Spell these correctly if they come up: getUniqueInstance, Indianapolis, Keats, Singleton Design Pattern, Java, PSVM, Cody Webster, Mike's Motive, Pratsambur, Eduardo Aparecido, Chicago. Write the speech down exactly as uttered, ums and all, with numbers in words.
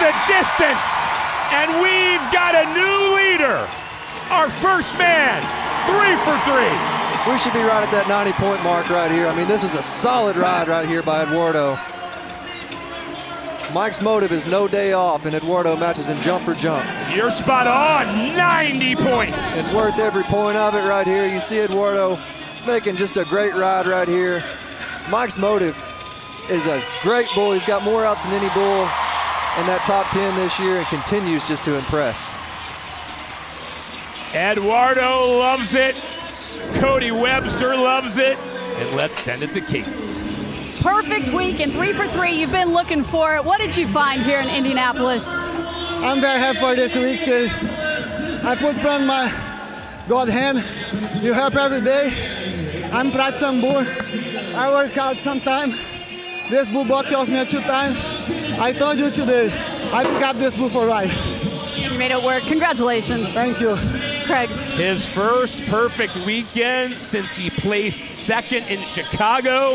the distance, and we've got a new leader. Our first man, three for three. We should be right at that ninety point mark right here. I mean, this was a solid ride right here by Eduardo. Mike's Motive is no day off, and Eduardo matches him jump for jump. You're spot on, ninety points. It's worth every point of it right here. You see Eduardo making just a great ride right here. Mike's Motive is a great bull. He's got more outs than any bull in that top ten this year and continues just to impress. Eduardo loves it. Cody Webster loves it. And let's send it to Keats. Perfect week and three for three. You've been looking for it. What did you find here in Indianapolis? I'm very happy for this week. Uh, I put on my God hand. You help every day. I'm Pratsambur. I work out sometime. This bull bought me two times. I told you today. I got this bull for a ride. You made it work. Congratulations. Thank you. Craig. His first perfect weekend since he placed second in Chicago.